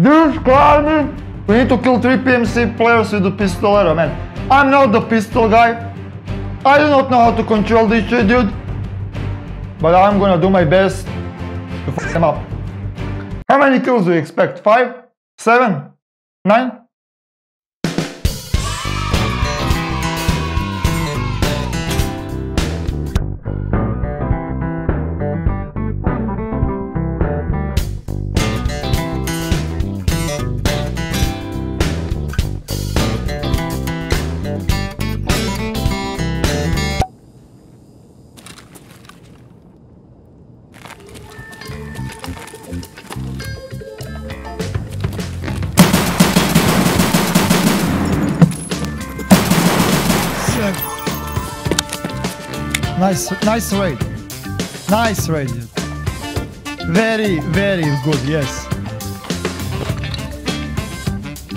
This guy, we need to kill 3 PMC players with the pistolero, man. I'm not the pistol guy. I do not know how to control this shit, dude. But I'm gonna do my best to fuck them up. How many kills do you expect? 5? 7? 9? Nice raid. Nice raid. Very, very good, yes.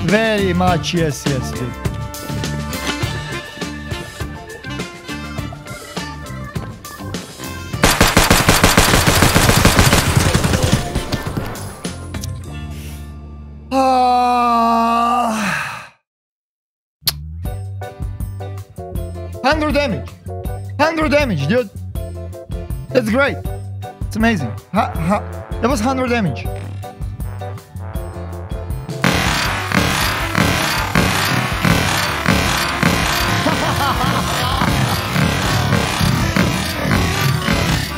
Very much, yes, yes, dude. $100 damage. 100 damage, dude. That's great. It's amazing. That was 100 damage.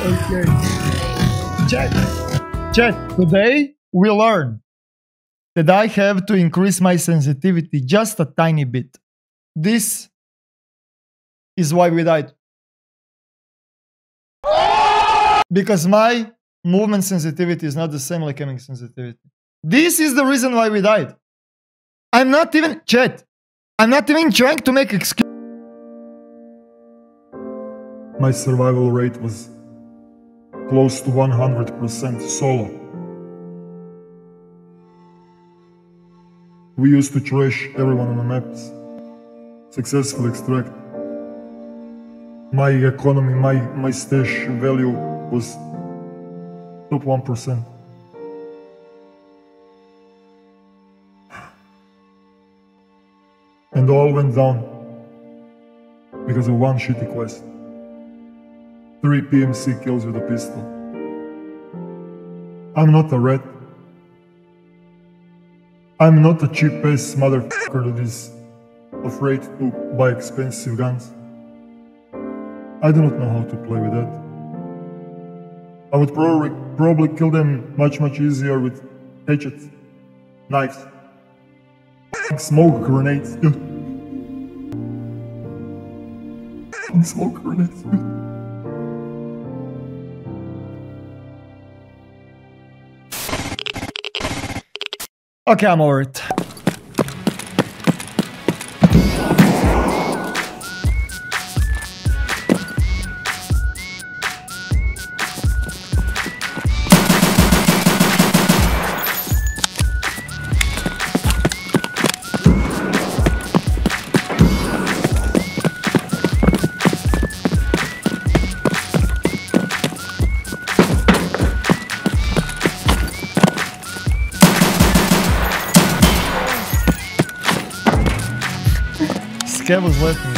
Okay. Chat, today we learned that I have to increase my sensitivity just a tiny bit. This is why we died. Because my movement sensitivity is not the same like aiming sensitivity. This is the reason why we died. I'm not even... Chat. I'm not even trying to make excuse. My survival rate was close to 100% solo. We used to trash everyone on the maps. Successfully extract. My economy, my stash value was top 1%. And all went down because of one shitty quest. 3 PMC kills with a pistol. I'm not a rat. I'm not a cheap-ass motherfucker that is afraid to buy expensive guns. I do not know how to play with that. I would probably kill them much easier with hatchets, knives, smoke grenades, dude. Smoke grenades, dude. Okay, I'm over it. Scav was left me.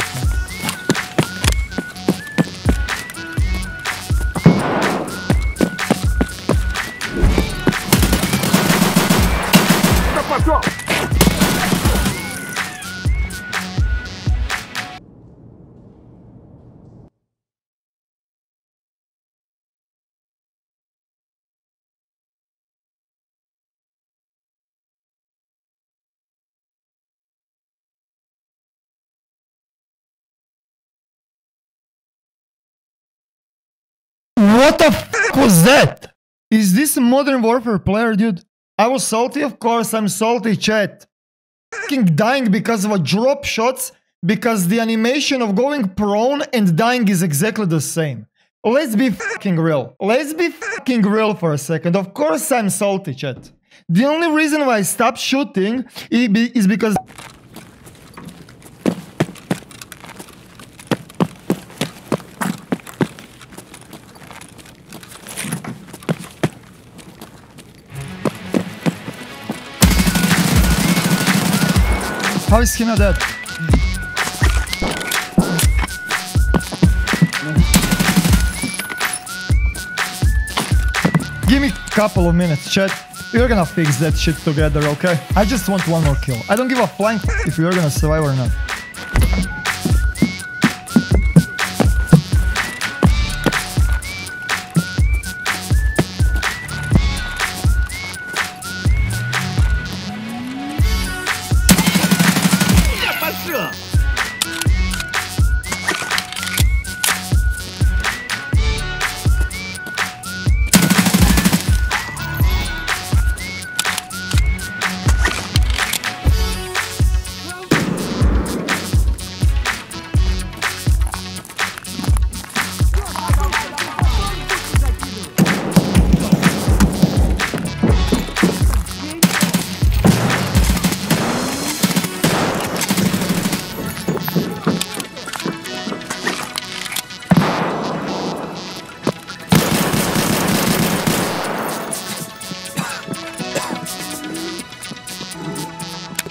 What the f*** was that? Is this a Modern Warfare player, dude? I was salty, of course, I'm salty, chat. F***ing dying because of a drop shots, because the animation of going prone and dying is exactly the same. Let's be f***ing real. Let's be f***ing real for a second. Of course I'm salty, chat. The only reason why I stopped shooting is because... House came out dead. Give me a couple of minutes, chat. We're gonna fix that shit together, okay? I just want one more kill. I don't give a flying if we're gonna survive or not.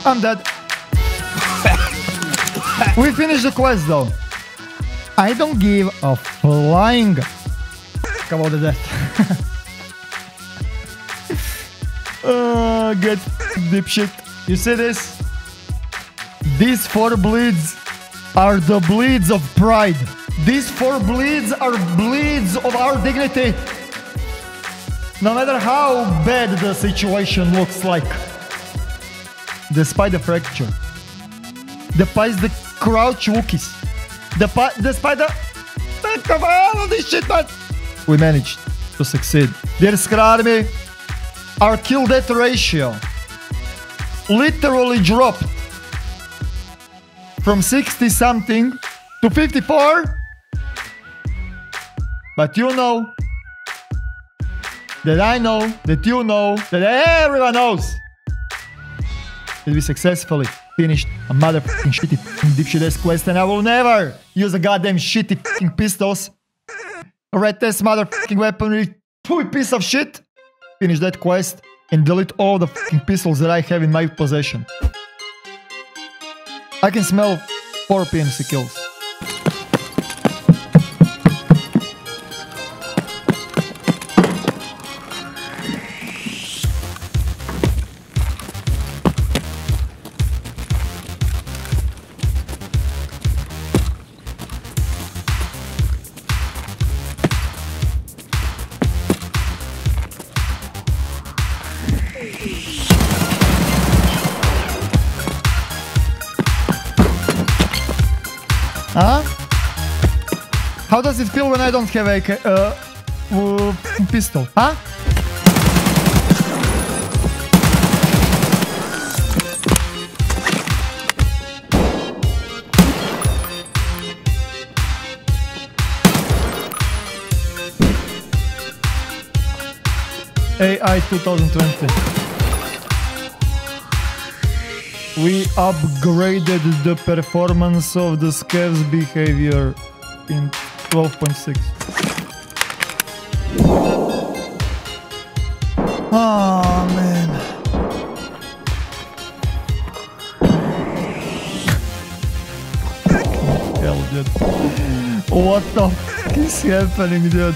I'm dead. We finished the quest though. I don't give a flying about the death. Get dipshit. You see this? These four bleeds are the bleeds of pride. These four bleeds are bleeds of our dignity. No matter how bad the situation looks like. Despite the fracture, despite the crouch Wookiees, despite the fact of all of this shit, man, we managed to succeed. Dear Scar Army, our kill death ratio literally dropped from 60 something to 54. But you know that I know that you know that everyone knows that we successfully finished a motherfucking shitty dipshit-ass quest, and I will never use a goddamn shitty fucking pistols or red test motherfucking weaponry, pooey piece of shit. Finish that quest and delete all the fucking pistols that I have in my possession. I can smell 4 PMC kills. Huh? How does it feel when I don't have a pistol? Huh? AI 2020. We upgraded the performance of the Scav's behavior in 12.6. Oh man. Hell, dude. What the f is happening, dude?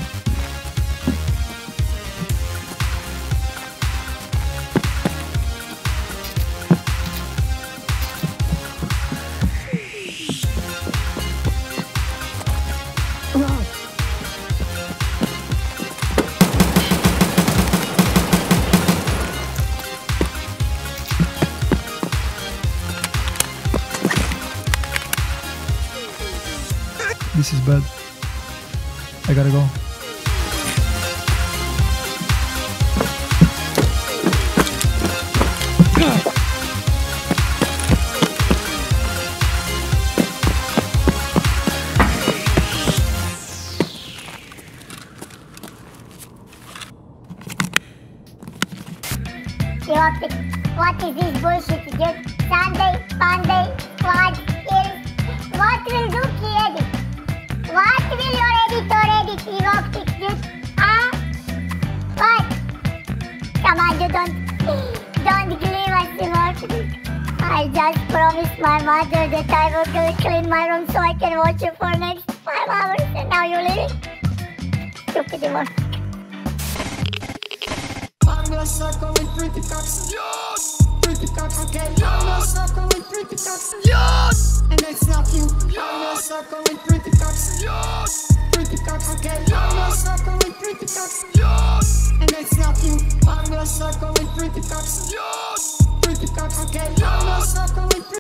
This is bad. I gotta go. What is this bullshit? Just Sunday, Monday, squad kills. What will do kid? What will your editor edit in optics, dude? Huh? What? Come on, you don't give us the work. I I just promised my mother that I will go clean my room so I can watch you for next 5 hours, and now you're leaving? Stupid demon. I'm gonna suck on with pretty cocks. Yes! Pretty cocks again. Yes! I'm gonna suck on with pretty cocks. Yes! And that's not you. Yes! I'm gonna suck on with pretty cocks. Yes! Pretty cocks again. Yes! I'm gonna suck on with pretty cocks. Yes! And that's not you. I'm gonna suck on with pretty cocks. Yes! Pretty cocks again. Yes! I'm gonna suck on with pretty